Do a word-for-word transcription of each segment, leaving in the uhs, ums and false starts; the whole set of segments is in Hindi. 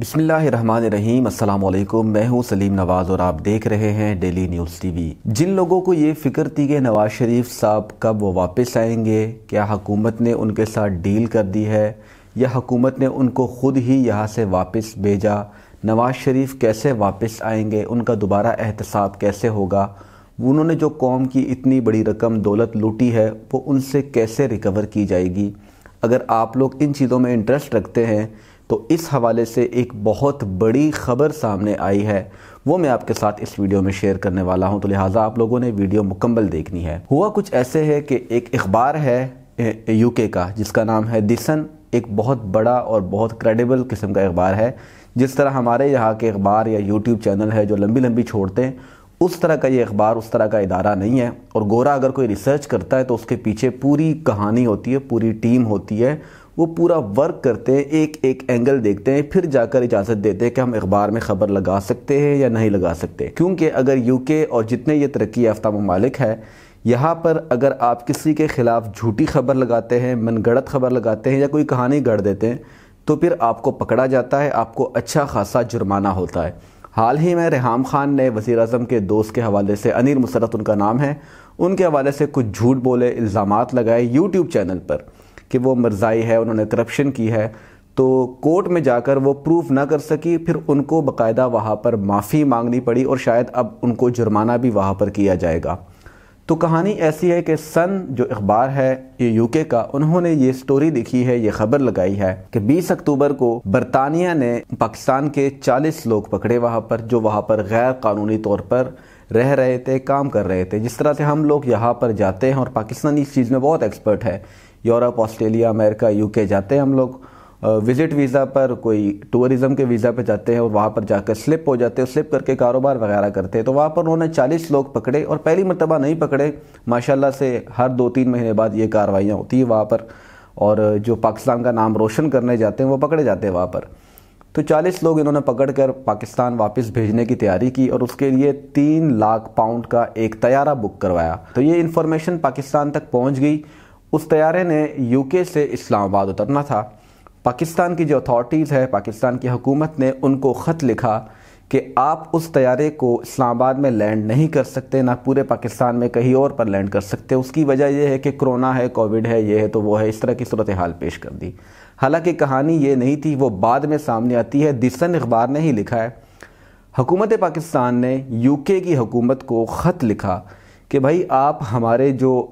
बिस्मिल्लाहिर्रहमानिर्रहीम, अस्सलामुअलैकुम। मैं हूं सलीम नवाज़ और आप देख रहे हैं डेली न्यूज़ टीवी। जिन लोगों को ये फिक्र थी कि नवाज़ शरीफ साहब कब वो वापस आएंगे, क्या हुकूमत ने उनके साथ डील कर दी है या हुकूमत ने उनको ख़ुद ही यहाँ से वापस भेजा, नवाज़ शरीफ कैसे वापस आएंगे, उनका दोबारा एहतसाब कैसे होगा, उन्होंने जो कौम की इतनी बड़ी रकम दौलत लूटी है वो उनसे कैसे रिकवर की जाएगी। अगर आप लोग इन चीज़ों में इंटरेस्ट रखते हैं तो इस हवाले से एक बहुत बड़ी ख़बर सामने आई है, वो मैं आपके साथ इस वीडियो में शेयर करने वाला हूं, तो लिहाजा आप लोगों ने वीडियो मुकम्मल देखनी है। हुआ कुछ ऐसे है कि एक अखबार है यूके का जिसका नाम है द सन। एक बहुत बड़ा और बहुत क्रेडिबल किस्म का अखबार है, जिस तरह हमारे यहाँ के अखबार या यूट्यूब चैनल है जो लंबी लंबी छोड़ते हैं, उस तरह का ये अखबार, उस तरह का इदारा नहीं है। और गोरा अगर कोई रिसर्च करता है तो उसके पीछे पूरी कहानी होती है, पूरी टीम होती है, वो पूरा वर्क करते हैं, एक एक एंगल देखते हैं, फिर जाकर इजाज़त देते हैं कि हम अखबार में ख़बर लगा सकते हैं या नहीं लगा सकते। क्योंकि अगर यूके और जितने ये तरक्की याफ्ता ममालिक है, यहाँ पर अगर आप किसी के ख़िलाफ़ झूठी खबर लगाते हैं, मनगढ़ंत खबर लगाते हैं या कोई कहानी गढ़ देते हैं तो फिर आपको पकड़ा जाता है, आपको अच्छा खासा जुर्माना होता है। हाल ही में रेहाम खान ने वज़ीर आज़म के दोस्त के हवाले से, अमीर मसरत उनका नाम है, उनके हवाले से कुछ झूठ बोले, इल्ज़ामात लगाए यूट्यूब चैनल पर कि वो मर्ज़ाई है, उन्होंने करप्शन की है, तो कोर्ट में जाकर वो प्रूफ ना कर सकी, फिर उनको बकायदा वहाँ पर माफ़ी मांगनी पड़ी और शायद अब उनको जुर्माना भी वहाँ पर किया जाएगा। तो कहानी ऐसी है कि सन जो अखबार है ये यूके का, उन्होंने ये स्टोरी लिखी है, ये खबर लगाई है कि बीस अक्टूबर को बरतानिया ने पाकिस्तान के चालीस लोग पकड़े वहाँ पर, जो वहाँ पर गैर कानूनी तौर पर रह रहे थे, काम कर रहे थे। जिस तरह से हम लोग यहाँ पर जाते हैं और पाकिस्तान इस चीज़ में बहुत एक्सपर्ट है, यूरोप, ऑस्ट्रेलिया, अमेरिका, यूके जाते हैं हम लोग विज़िट वीज़ा पर, कोई टूरिज़म के वीज़ा पर जाते हैं और वहाँ पर जाकर स्लिप हो जाते हैं, स्लिप करके कारोबार वगैरह करते हैं। तो वहाँ पर उन्होंने चालीस लोग पकड़े और पहली मरतबा नहीं पकड़े, माशाल्लाह से हर दो तीन महीने बाद ये कार्रवाइयाँ होती है वहाँ पर, और जो पाकिस्तान का नाम रोशन करने जाते हैं वो पकड़े जाते हैं वहाँ पर। तो चालीस लोग इन्होंने पकड़ कर पाकिस्तान वापस भेजने की तैयारी की और उसके लिए तीन लाख पाउंड का एक तैयारा बुक करवाया। तो ये इन्फॉर्मेशन पाकिस्तान तक पहुँच गई। उस तैयारे ने यूके से इस्लामाबाद उतरना था। पाकिस्तान की जो अथॉरिटीज़ है, पाकिस्तान की हुकूमत ने उनको ख़त लिखा कि आप उस तैयारे को इस्लामाबाद में लैंड नहीं कर सकते, ना पूरे पाकिस्तान में कहीं और पर लैंड कर सकते। उसकी वजह यह है कि कोरोना है, कोविड है, ये है तो वो है, इस तरह की सूरत हाल पेश कर दी। हालांकि कहानी ये नहीं थी, वो बाद में सामने आती है, द सन अखबार ने ही लिखा है। हुकूमत पाकिस्तान ने यूके की हुकूमत को ख़त लिखा कि भाई आप हमारे जो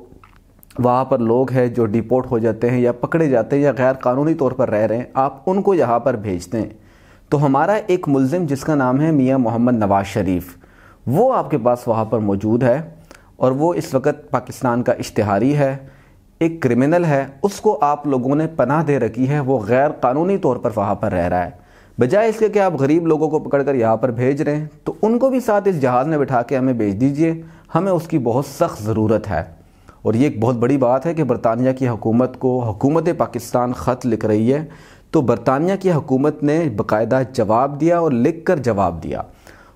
वहाँ पर लोग हैं जो डिपोर्ट हो जाते हैं या पकड़े जाते हैं या गैर कानूनी तौर पर रह रहे हैं, आप उनको यहाँ पर भेजते हैं, तो हमारा एक मुलजिम जिसका नाम है मियां मोहम्मद नवाज शरीफ, वो आपके पास वहाँ पर मौजूद है और वो इस वक्त पाकिस्तान का इश्तिहारी है, एक क्रिमिनल है, उसको आप लोगों ने पनाह दे रखी है, वो गैर कानूनी तौर पर वहाँ पर रह रहा है। बजाय इसके कि आप गरीब लोगों को पकड़ कर यहाँ पर भेज रहे हैं, तो उनको भी साथ इस जहाज़ में बिठा के हमें भेज दीजिए, हमें उसकी बहुत सख्त ज़रूरत है। और ये एक बहुत बड़ी बात है कि बरतानिया की हुकूमत को हुकूमत पाकिस्तान ख़त लिख रही है, तो बरतानिया की हुकूमत ने बाकायदा जवाब दिया और लिख कर जवाब दिया।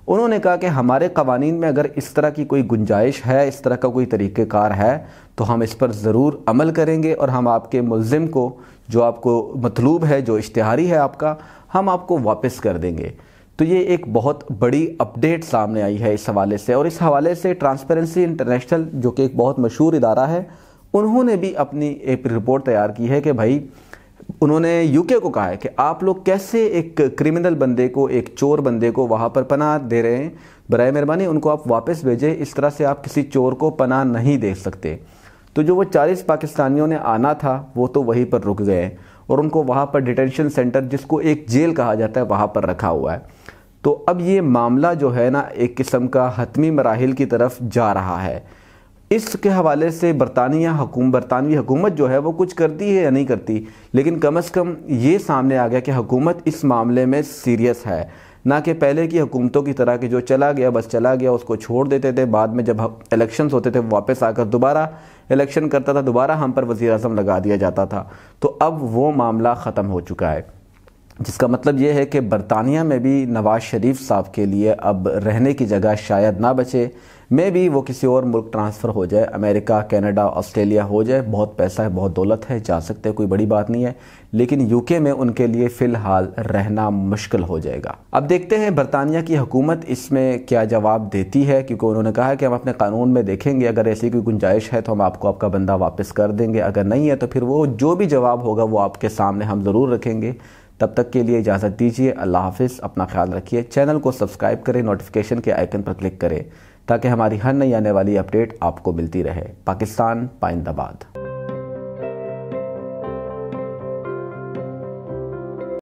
उन्होंने कहा कि हमारे कवानीन में अगर इस तरह की कोई गुंजाइश है, इस तरह का कोई तरीक़ेकार है, तो हम इस पर ज़रूर अमल करेंगे और हम आपके मुलज़िम को, जो आपको मतलूब है, जो इश्तिहारी है आपका, हम आपको वापस कर देंगे। तो ये एक बहुत बड़ी अपडेट सामने आई है इस हवाले से। और इस हवाले से ट्रांसपेरेंसी इंटरनेशनल, जो कि एक बहुत मशहूर इदारा है, उन्होंने भी अपनी एक रिपोर्ट तैयार की है कि भाई उन्होंने यूके को कहा है कि आप लोग कैसे एक क्रिमिनल बंदे को, एक चोर बंदे को वहाँ पर पनाह दे रहे हैं, बराए मेहरबानी उनको आप वापस भेजें, इस तरह से आप किसी चोर को पनाह नहीं दे सकते। तो जो वो चालीस पाकिस्तानियों ने आना था वो तो वहीं पर रुक गए और उनको वहाँ पर डिटेंशन सेंटर, जिसको एक जेल कहा जाता है, वहाँ पर रखा हुआ है। तो अब ये मामला जो है ना, एक किस्म का हतमी मराहिल की तरफ जा रहा है। इसके हवाले से बरतानिया हुकूमत, बरतानवी हुकूमत जो है वो कुछ करती है या नहीं करती, लेकिन कम अज़ कम ये सामने आ गया कि हुकूमत इस मामले में सीरियस है, ना कि पहले की हुकूमतों की तरह कि जो चला गया बस चला गया, उसको छोड़ देते थे, बाद में जब इलेक्शंस होते थे वापस आकर दोबारा इलेक्शन करता था, दोबारा हम पर वज़ीर आज़म लगा दिया जाता था। तो अब वो मामला ख़त्म हो चुका है। जिसका मतलब ये है कि बरतानिया में भी नवाज़ शरीफ साहब के लिए अब रहने की जगह शायद ना बचे, मे भी वो किसी और मुल्क ट्रांसफ़र हो जाए, अमेरिका, कनाडा, ऑस्ट्रेलिया हो जाए। बहुत पैसा है, बहुत दौलत है, जा सकते हैं, कोई बड़ी बात नहीं है, लेकिन यूके में उनके लिए फ़िलहाल रहना मुश्किल हो जाएगा। अब देखते हैं बरतानिया की हुकूमत इसमें क्या जवाब देती है, क्योंकि उन्होंने कहा है कि हम अपने कानून में देखेंगे, अगर ऐसी कोई गुंजाइश है तो हम आपको आपका बंदा वापस कर देंगे, अगर नहीं है तो फिर वो जो भी जवाब होगा वो आपके सामने हम ज़रूर रखेंगे। तब तक के लिए इजाज़त दीजिए, अल्लाह हाफ़िज़, अपना ख्याल रखिए। चैनल को सब्सक्राइब करें, नोटिफिकेशन के आइकन पर क्लिक करें ताकि हमारी हर नई आने वाली अपडेट आपको मिलती रहे। पाकिस्तान जिंदाबाद।